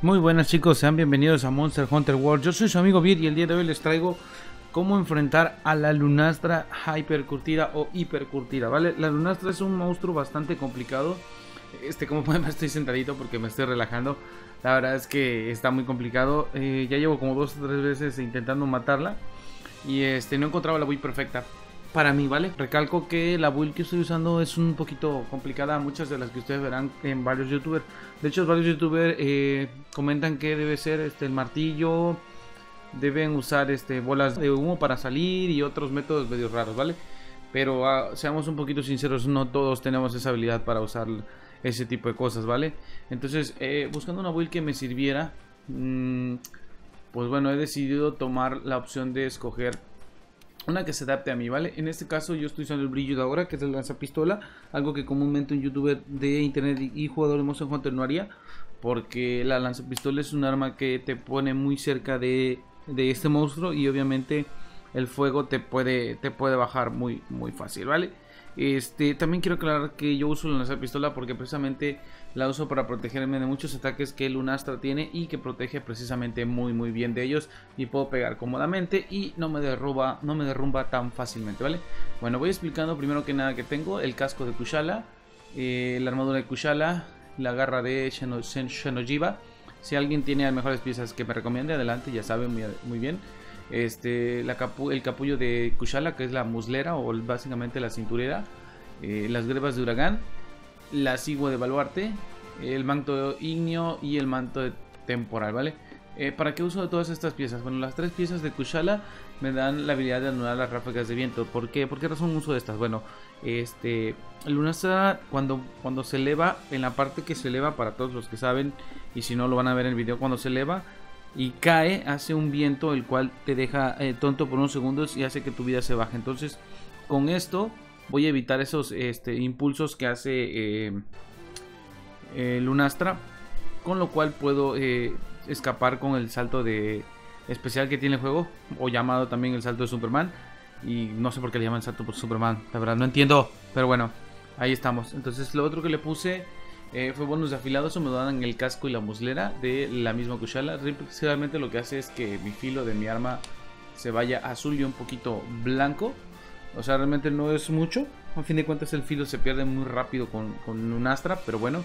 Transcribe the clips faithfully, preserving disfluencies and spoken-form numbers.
Muy buenas chicos, sean bienvenidos a Monster Hunter World. Yo soy su amigo Vir y el día de hoy les traigo cómo enfrentar a la Lunastra hipercurtida o hipercurtida, ¿vale? La Lunastra es un monstruo bastante complicado. Este, como pueden ver, estoy sentadito porque me estoy relajando. La verdad es que está muy complicado. Eh, ya llevo como dos o tres veces intentando matarla y este, no encontraba la build perfecta para mí, ¿vale? Recalco que la build que estoy usando es un poquito complicada, muchas de las que ustedes verán en varios youtubers. De hecho, varios youtubers eh, comentan que debe ser este, el martillo, deben usar este, bolas de humo para salir y otros métodos medio raros, ¿vale? Pero ah, seamos un poquito sinceros, no todos tenemos esa habilidad para usar ese tipo de cosas, ¿vale? Entonces, eh, buscando una build que me sirviera, mmm, pues bueno, he decidido tomar la opción de escoger una que se adapte a mí, ¿vale? En este caso yo estoy usando el brillo de Daora, que es el lanzapistola, algo que comúnmente un youtuber de internet y jugador de Monster Hunter no haría, porque la lanzapistola es un arma que te pone muy cerca de, de este monstruo y obviamente el fuego te puede, te puede bajar muy, muy fácil, ¿vale? Este, también quiero aclarar que yo uso la lanzapistola porque precisamente la uso para protegerme de muchos ataques que Lunastra tiene y que protege precisamente muy muy bien de ellos, y puedo pegar cómodamente y no me derruba, no me derrumba tan fácilmente, ¿vale? Bueno, voy explicando primero que nada que tengo el casco de Kushala, eh, la armadura de Kushala, la garra de Shano, Shanojiba. Si alguien tiene las mejores piezas que me recomiende, adelante, ya sabe, muy, muy bien. Este, la capu el capullo de Kushala, que es la muslera o básicamente la cinturera, eh, las grebas de huracán, la cigua de baluarte, el manto ígneo y el manto de temporal, ¿vale? Eh, ¿Para qué uso de todas estas piezas? Bueno, las tres piezas de Kushala me dan la habilidad de anular las ráfagas de viento. ¿Por qué? ¿Por qué razón uso de estas? Bueno, este, Lunastra cuando, cuando se eleva, en la parte que se eleva, para todos los que saben, y si no lo van a ver en el video, cuando se eleva y cae, hace un viento el cual te deja eh, tonto por unos segundos y hace que tu vida se baje. Entonces, con esto voy a evitar esos este, impulsos que hace eh, eh, Lunastra, con lo cual puedo eh, escapar con el salto de especial que tiene el juego, o llamado también el salto de Superman. Y no sé por qué le llaman salto por Superman, la verdad no entiendo, pero bueno, ahí estamos. Entonces, lo otro que le puse Eh, fue bonus de afilado, eso me lo dan el casco y la muslera de la misma Kushala. Realmente lo que hace es que mi filo de mi arma se vaya azul y un poquito blanco. O sea, realmente no es mucho. A fin de cuentas el filo se pierde muy rápido con, con Lunastra, pero bueno.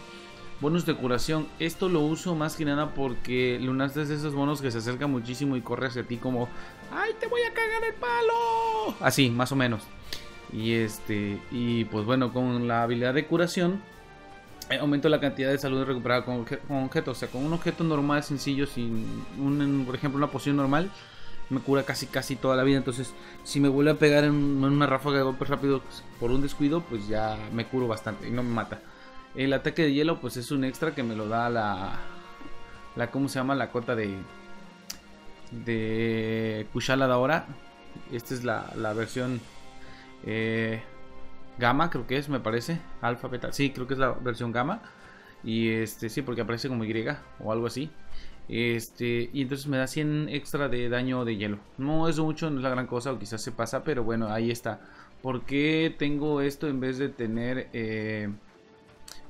Bonus de curación, esto lo uso más que nada porque Lunastra es de esos bonos que se acerca muchísimo y corre hacia ti como ¡ay, te voy a cagar el palo! Así, más o menos. Y este, y pues bueno, con la habilidad de curación aumento la cantidad de salud recuperada con, con objetos. O sea, con un objeto normal, sencillo, sin un, por ejemplo, una poción normal, me cura casi casi toda la vida. Entonces, si me vuelve a pegar en, en una ráfaga de golpes rápido por un descuido, pues ya me curo bastante y no me mata. El ataque de hielo, pues es un extra que me lo da la, la ¿cómo se llama? La cota de de Kushala Daora. Esta es la, la versión eh, Gamma, creo que es, me parece, alfa, beta, sí, creo que es la versión gamma. Y este, sí, porque aparece como Y o algo así. Este, y entonces me da cien extra de daño de hielo. No es mucho, no es la gran cosa, o quizás se pasa, pero bueno, ahí está. ¿Por qué tengo esto en vez de tener eh,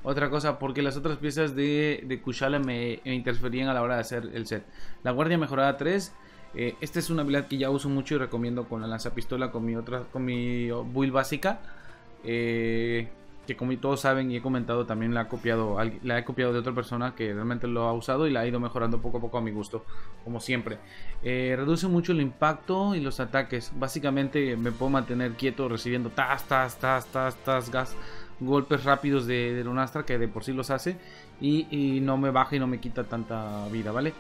otra cosa? Porque las otras piezas de, de Kushala me, me interferían a la hora de hacer el set. La guardia mejorada tres. Eh, esta es una habilidad que ya uso mucho y recomiendo con la lanzapistola, con mi otra, con mi build básica. Eh, que como todos saben y he comentado, también la he copiado la he copiado de otra persona que realmente lo ha usado y la ha ido mejorando poco a poco a mi gusto, como siempre. eh, reduce mucho el impacto y los ataques. Básicamente me puedo mantener quieto recibiendo tas, tas, tas, tas, tas, gas, golpes rápidos de, de Lunastra, que de por sí los hace, y, y no me baja y no me quita tanta vida, ¿vale?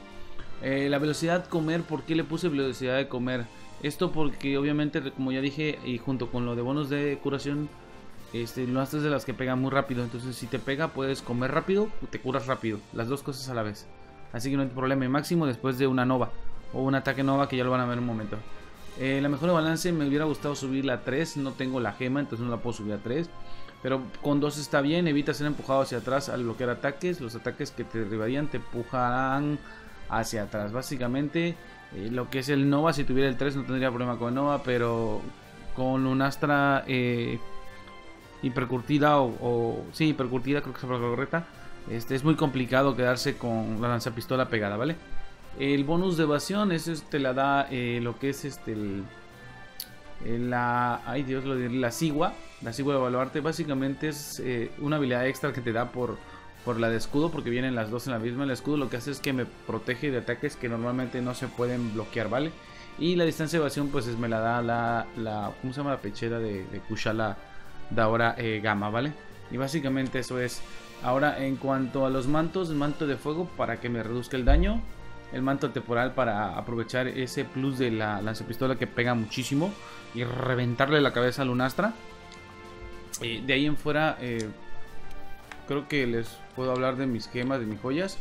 eh, la velocidad de comer, ¿por qué le puse velocidad de comer? Esto porque obviamente, como ya dije, y junto con lo de bonos de curación, Este, Lunastra es de las que pegan muy rápido. Entonces, si te pega, puedes comer rápido o te curas rápido, las dos cosas a la vez. Así que no hay problema, y máximo después de una nova o un ataque nova, que ya lo van a ver en un momento. eh, La mejor balance me hubiera gustado subirla a tres. No tengo la gema, entonces no la puedo subir a tres, pero con dos está bien. Evita ser empujado hacia atrás al bloquear ataques. Los ataques que te derribarían te empujarán hacia atrás. Básicamente, eh, lo que es el nova, si tuviera el tres no tendría problema con el nova, pero con Lunastra Eh... hipercurtida o, o sí, hipercurtida, creo que es la palabra correcta, Este, es muy complicado quedarse con la lanzapistola pegada, ¿vale? El bonus de evasión, eso te la da eh, lo que es este el, la, ay Dios, lo diré, la sigua, la sigua de evaluarte. Básicamente es eh, una habilidad extra que te da por, por la de escudo, porque vienen las dos en la misma. El escudo lo que hace es que me protege de ataques que normalmente no se pueden bloquear, ¿vale? Y la distancia de evasión pues es, me la da la, la, ¿cómo se llama? La pechera de, de Kushala Daora eh, Gama, ¿vale? Y básicamente eso es. Ahora, en cuanto a los mantos, el manto de fuego para que me reduzca el daño, el manto temporal para aprovechar ese plus de la lanzapistola que pega muchísimo y reventarle la cabeza a Lunastra. Y de ahí en fuera eh, creo que les puedo hablar de mis gemas, de mis joyas.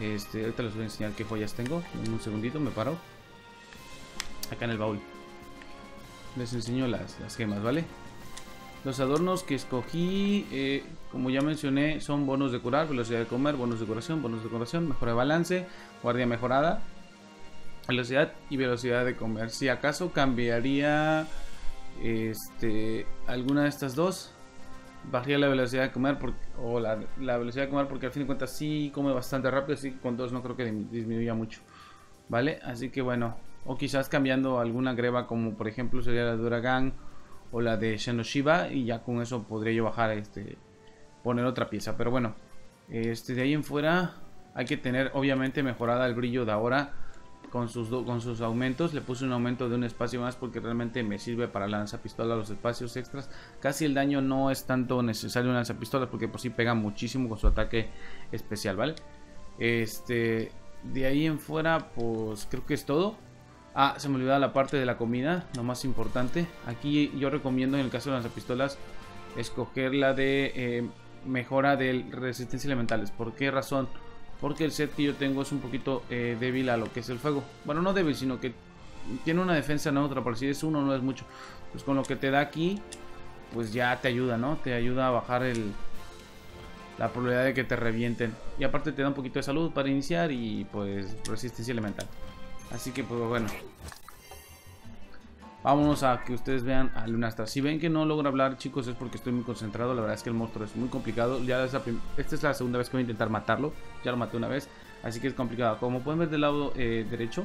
Este, ahorita les voy a enseñar qué joyas tengo. En un segundito me paro acá en el baúl, les enseño las, las gemas, ¿vale? Los adornos que escogí, eh, como ya mencioné, son bonos de curar, velocidad de comer, bonos de curación, bonos de curación, mejora de balance, guardia mejorada, velocidad y velocidad de comer. Si acaso cambiaría este, alguna de estas dos, bajaría la velocidad de comer porque, o la, la velocidad de comer, porque al fin de cuentas sí come bastante rápido, así que con dos no creo que disminuya mucho, ¿vale? Así que bueno, o quizás cambiando alguna greba, como por ejemplo sería la de Huracán o la de Shanojiba, y ya con eso podría yo bajar, este, poner otra pieza. Pero bueno, este, de ahí en fuera hay que tener obviamente mejorada el brillo de ahora con sus, con sus aumentos. Le puse un aumento de un espacio más porque realmente me sirve para la lanzapistola, los espacios extras. Casi el daño no es tanto necesario en lanzapistolas porque por sí pega muchísimo con su ataque especial, ¿vale? Este, de ahí en fuera pues creo que es todo. Ah, se me olvidaba la parte de la comida, lo más importante. Aquí yo recomiendo, en el caso de las pistolas, escoger la de eh, mejora de resistencia elementales. ¿Por qué razón? Porque el set que yo tengo es un poquito eh, débil a lo que es el fuego. Bueno, no débil, sino que tiene una defensa neutra, por si es uno no es mucho. Pues con lo que te da aquí, pues ya te ayuda, ¿no? Te ayuda a bajar el, la probabilidad de que te revienten. Y aparte te da un poquito de salud para iniciar y pues resistencia elemental. Así que pues bueno, vámonos a que ustedes vean a Lunastra. Si ven que no logro hablar, chicos, es porque estoy muy concentrado. La verdad es que el monstruo es muy complicado. Ya es la Esta es la segunda vez que voy a intentar matarlo. Ya lo maté una vez, así que es complicado. Como pueden ver del lado eh, derecho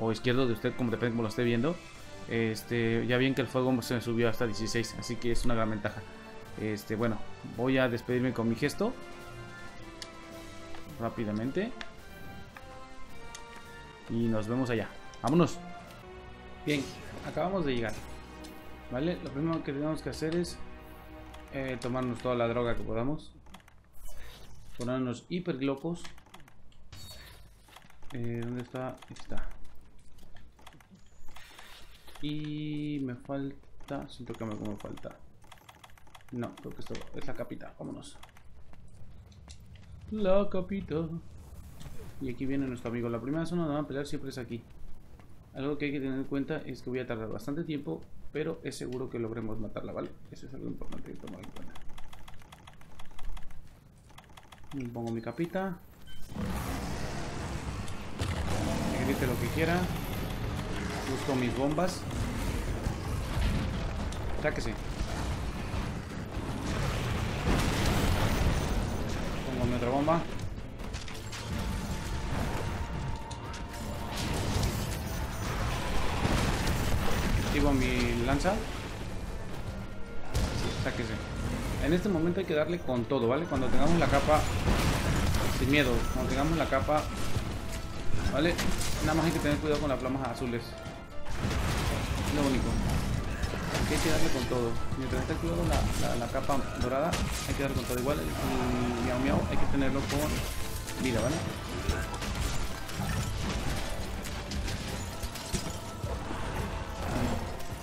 o izquierdo de usted, como depende como lo esté viendo, este, ya bien que el fuego se me subió hasta dieciséis, así que es una gran ventaja. Este, bueno, voy a despedirme con mi gesto rápidamente y nos vemos allá. Vámonos. Bien, acabamos de llegar, ¿vale? Lo primero que tenemos que hacer es eh, tomarnos toda la droga que podamos, ponernos hiper locos. eh, ¿Dónde está? Está. Y me falta, siento que me, me falta. No, creo que esto es la capita. Vámonos. La capita. Y aquí viene nuestro amigo. La primera zona donde van a pelear siempre es aquí. Algo que hay que tener en cuenta es que voy a tardar bastante tiempo, pero es seguro que logremos matarla, ¿vale? Eso es algo importante que tomar en cuenta. Me pongo mi capita, me grite lo que quiera, busco mis bombas. Sáquese. Pongo mi otra bomba. Activo mi lanza. Sáquese. En este momento hay que darle con todo, ¿vale? Cuando tengamos la capa, sin miedo, cuando tengamos la capa, ¿vale? Nada más hay que tener cuidado con las plumas azules. Es lo único. Hay que darle con todo. Mientras está activado la, la, la capa dorada, hay que darle con todo. Igual el, el miau miau hay que tenerlo con vida, ¿vale?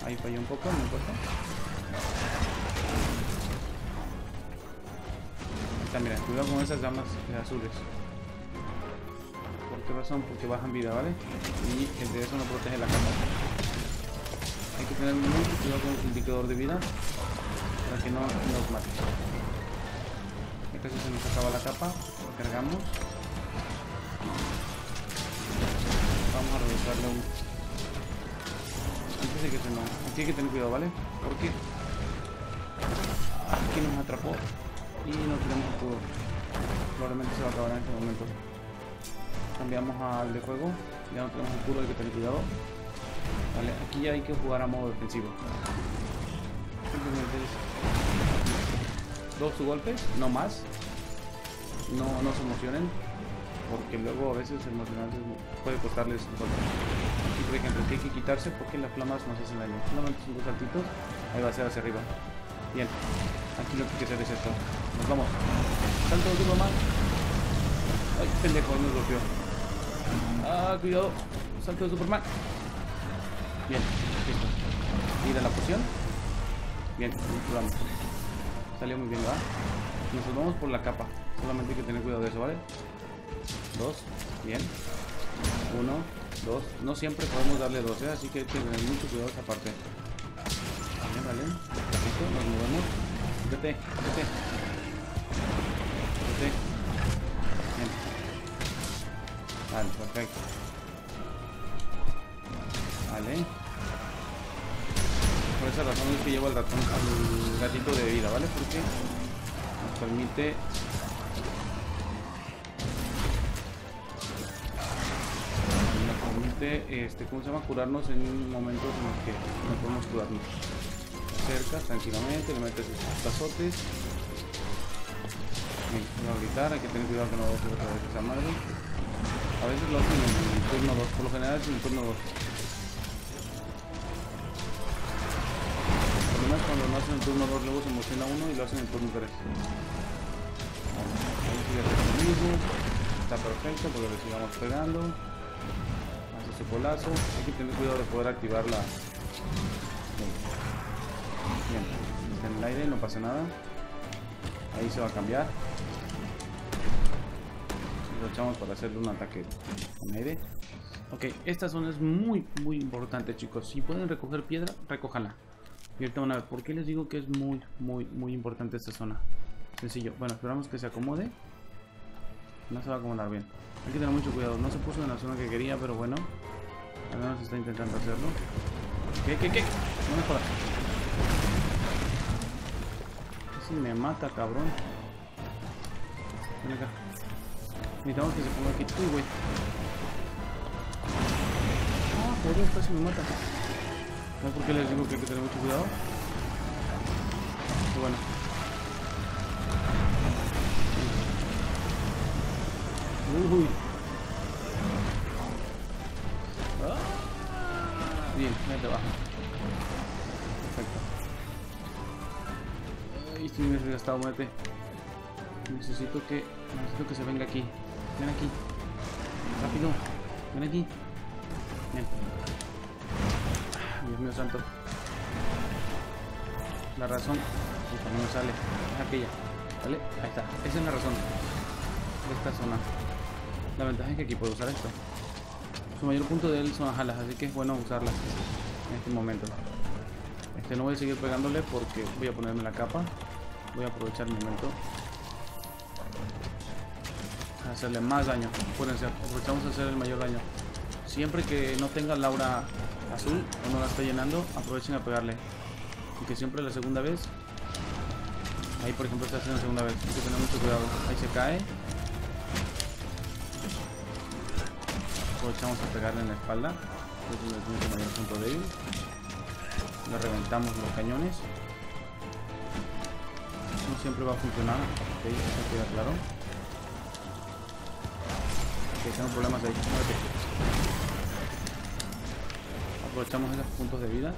Ahí falló un poco, no importa. Ahí está, mira, cuidado con esas llamas azules. ¿Por qué razón? Porque bajan vida, ¿vale? Y el de eso no protege la capa. Hay que tener mucho cuidado con el indicador de vida para que no nos mate. Acá se nos acaba la capa, cargamos. Vamos a regresarle un... Antes de que se nos... Aquí hay que tener cuidado, ¿vale? Porque aquí nos atrapó y no tenemos escudo. probablemente se va a acabar en este momento. Cambiamos al de juego. Ya no tenemos el culo, hay que tener cuidado. Vale, aquí ya hay que jugar a modo defensivo. Dos su golpes, no más. No, no se emocionen, porque luego a veces emocionarse puede costarles un golpe. Aquí por ejemplo que hay que quitarse porque las flamas nos hacen daño. Solamente son dos saltitos, ahí va a ser hacia arriba. Bien, aquí lo que hay que hacer es esto. Nos vamos. Salto de tu mamá. Ay, pendejo, me golpeó. Ah, cuidado. Salto de Superman. Bien, listo. Y da la poción. Bien, vamos. Salió muy bien, ¿verdad? Nos vamos por la capa. Solamente hay que tener cuidado de eso, ¿vale? Dos, bien. Uno, dos. No siempre podemos darle dos, ¿eh? Así que hay que tener mucho cuidado esta parte. Vale, vale. Listo, nos movemos. Vete, vete. Vete. Bien. Vale, perfecto. Vale. Por esa razón es que llevo al ratón, al gatito de vida, ¿vale? Porque nos permite nos permite, este, ¿cómo se llama? Curarnos en momentos en los que no podemos curarnos. Cerca, tranquilamente, le metes sus tazotes. Bien, no gritar, hay que tener cuidado que no se otra vez esa madre. A veces lo hacen en el turno dos, por lo general es en el turno dos. Cuando lo hacen en turno dos, luego se emociona uno y lo hacen en turno tres. Vamos a ir a hacer lo mismo. Está perfecto porque le sigamos pegando. Hace ese colazo. Hay que tener cuidado de poder activar la... Bien, está en el aire, no pasa nada. Ahí se va a cambiar. Lo echamos para hacerle un ataque en aire. Ok, esta zona es muy, muy importante, chicos. Si pueden recoger piedra, recójanla. Y ahorita van a ver por qué les digo que es muy, muy, muy importante esta zona. Sencillo. Bueno, esperamos que se acomode. No se va a acomodar bien. Hay que tener mucho cuidado. No se puso en la zona que quería, pero bueno. Al menos está intentando hacerlo. ¿Qué, qué, qué? No me jodas. Casi me mata, cabrón. Ven acá. Necesitamos que se ponga aquí. Uy, güey. Ah, joder, casi me mata. No es porque les digo que hay que tener mucho cuidado. Pero bueno. Uy. Ah. Bien, ahí te baja. Perfecto. Ay, estoy muy desgastado, muévete. Necesito que. Necesito que se venga aquí. Ven aquí. Rápido. Ven aquí. Bien. Dios mío santo. La razón. Y también me sale. Es aquella. ¿Vale? Ahí está. Esa es la razón de esta zona. La ventaja es que aquí puedo usar esto. Su mayor punto de él son las alas, así que es bueno usarlas en este momento. Este no voy a seguir pegándole porque voy a ponerme la capa. Voy a aprovechar el momento. A hacerle más daño. Acuérdense, aprovechamos a hacer el mayor daño. Siempre que no tenga la aura azul o no la está llenando, aprovechen a pegarle. Porque siempre la segunda vez. Ahí por ejemplo está haciendo la segunda vez. Hay que tener mucho cuidado. Ahí se cae. Aprovechamos a pegarle en la espalda. Entonces le tenemos el mayor punto débil. Le reventamos los cañones. No siempre va a funcionar. Ok, eso queda claro. Ok, tengo problemas ahí. Muérete. Aprovechamos esos puntos de vida.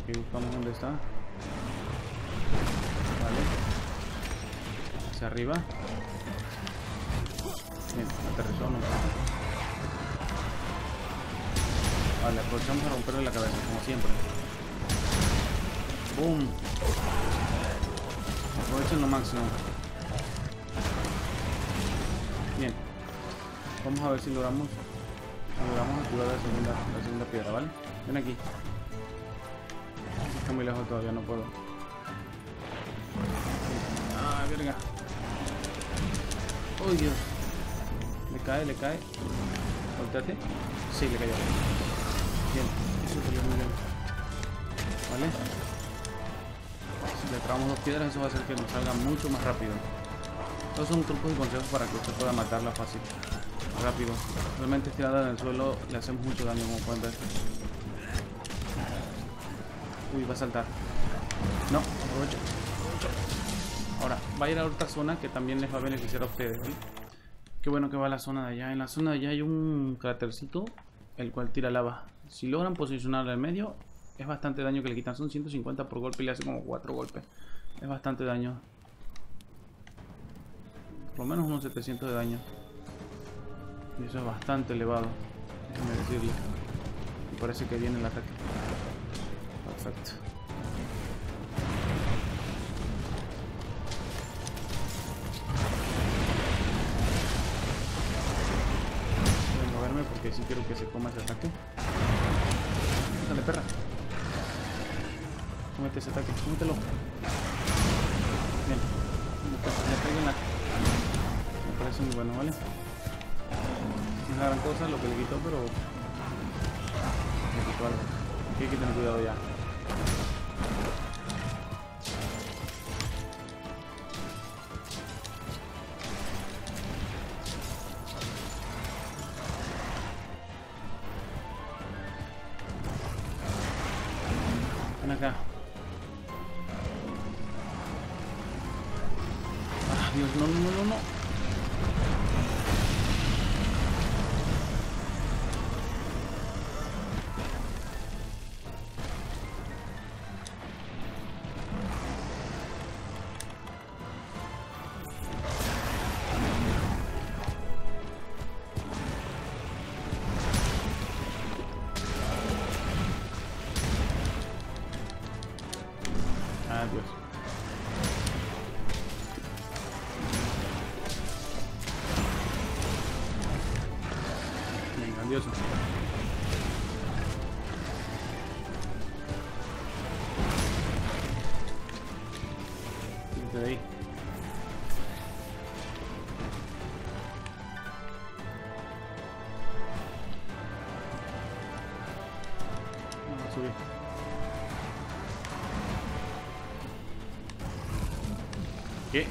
Ok, buscamos dónde está. Vale. Hacia arriba. Bien, aterrizó, no. Vale, aprovechamos a romperle la cabeza, como siempre. ¡Boom! Aprovechen lo máximo. Bien, vamos a ver si logramos logramos activar la segunda, la segunda piedra, ¿vale? Ven aquí. Está muy lejos todavía, no puedo. Ah, verga. Uy, Dios. Le cae, le cae. Volteate. Sí, le cayó. Bien, sufrió muy lento. ¿Vale? Si le trabamos dos piedras, eso va a hacer que nos salga mucho más rápido. Estos son trucos y consejos para que usted pueda matarla fácil, rápido. Realmente estirada en el suelo le hacemos mucho daño, como pueden ver. Uy, va a saltar. No, aprovecho. Ahora, va a ir a otra zona que también les va a beneficiar a ustedes, ¿vale? Qué bueno que va a la zona de allá. En la zona de allá hay un crátercito, el cual tira lava. Si logran posicionarlo en medio, es bastante daño que le quitan. Son ciento cincuenta por golpe y le hace como cuatro golpes. Es bastante daño. Por lo menos unos setecientos de daño. Y eso es bastante elevado, déjenme decirle. Me parece que viene el ataque. Perfecto. Porque sí quiero que se coma ese ataque. Dale, perra. Cómete ese ataque, cómetelo. Bien. Me peguen en la... Me parece muy bueno, ¿vale? No es la gran cosa lo que le quitó, pero... Me quitó algo. Aquí hay que tener cuidado ya. Acá. Ah, Dios, no, no, no, no. Adiós. Bien, grandioso. Quítate de ahí. Vamos a subir. ¿Qué?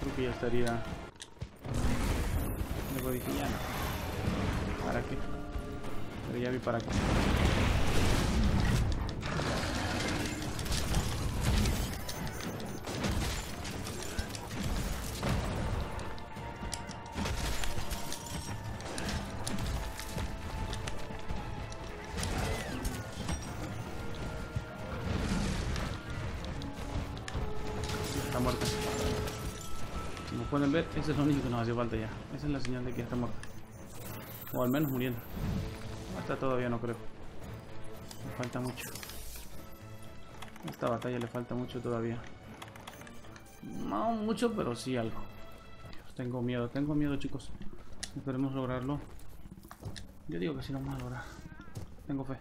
Creo que ya estaría algo de villano. ¿Para qué? Pero ya vi para acá. Está muerta. Como pueden ver, ese es lo único que nos hace falta ya. Esa es la señal de que está muerta. O al menos muriendo. Hasta todavía no creo. Le falta mucho. A esta batalla le falta mucho todavía. No mucho, pero sí algo. Dios, tengo miedo, tengo miedo, chicos. Esperemos lograrlo. Yo digo que sí lo vamos a lograr. Tengo fe.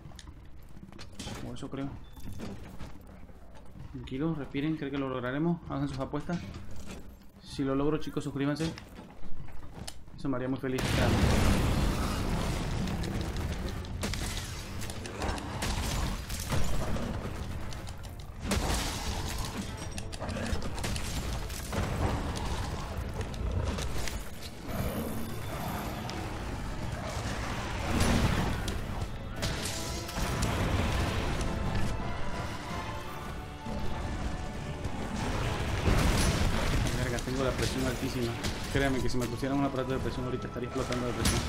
O eso creo. Tranquilos, respiren, creo que lo lograremos. Hagan sus apuestas. Si lo logro, chicos, suscríbanse. Eso me haría muy feliz. Claro. Tengo la presión altísima. Créanme que si me pusieran un aparato de presión ahorita estaría explotando de presión.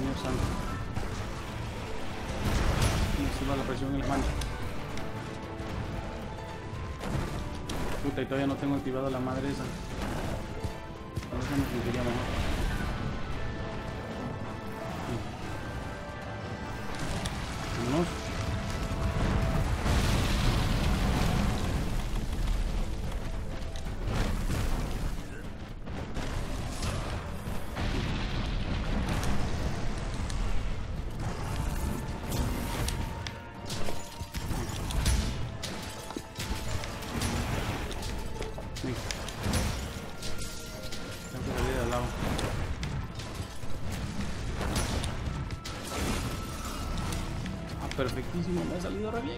Dios santo. Me suba la presión en las manos. Puta, y todavía no tengo activado la madre esa. Por eso nos sentiría mejor. Vámonos. Perfectísimo, me ha salido re bien.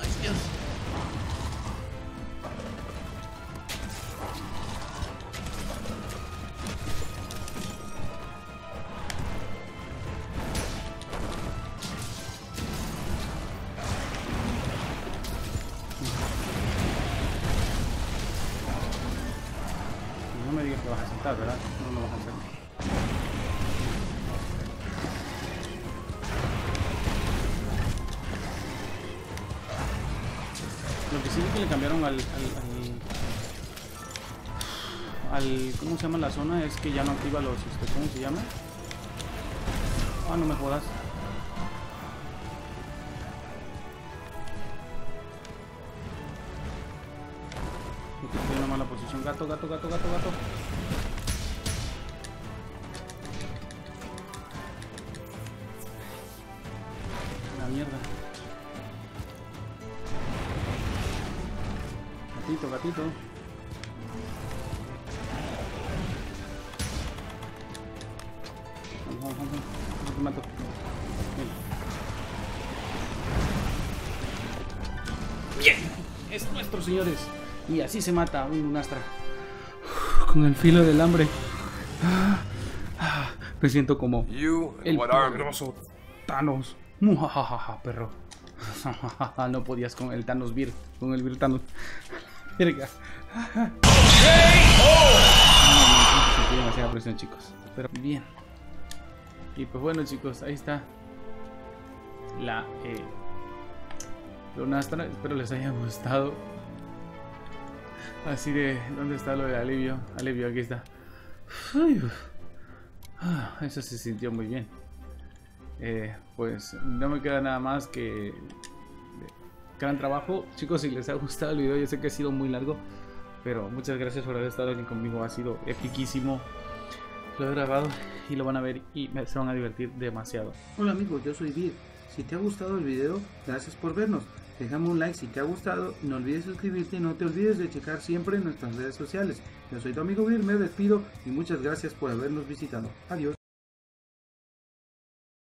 Ay, Dios. No me digas que vas a saltar, ¿verdad? No lo vas a hacer. Lo que sí es que le cambiaron al, al, al, al... ¿Cómo se llama la zona? Es que ya no activa los... Este, ¿cómo se llama? Ah, no me jodas. Estoy en una mala posición. Gato, gato, gato, gato, gato. La mierda. Gatito, gatito. Vamos, vamos, vamos. No te mato. Bien. Bien. Es nuestro, señores. Y así se mata un Lunastra. Con el filo del hambre. Me siento como el poderoso Thanos. Mujajaja, perro. No podías con el Thanos Vir. Con el Vir Thanos. Verga. No, no sentí demasiada presión, chicos. Pero bien. Y pues bueno, chicos, ahí está la eh, Lunastra. Espero les haya gustado. Así de... ¿Dónde está lo de alivio? Alivio, aquí está. Uy, ah, eso se sintió muy bien. Eh, pues no me queda nada más que... Gran trabajo, chicos. Si les ha gustado el video, yo sé que ha sido muy largo, pero muchas gracias por haber estado aquí conmigo. Ha sido epiquísimo. Lo he grabado y lo van a ver y se van a divertir demasiado. Hola amigos, yo soy Vir. Si te ha gustado el video, gracias por vernos. Déjame un like si te ha gustado, no olvides suscribirte y no te olvides de checar siempre en nuestras redes sociales. Yo soy tu amigo Vir, me despido y muchas gracias por habernos visitado. Adiós.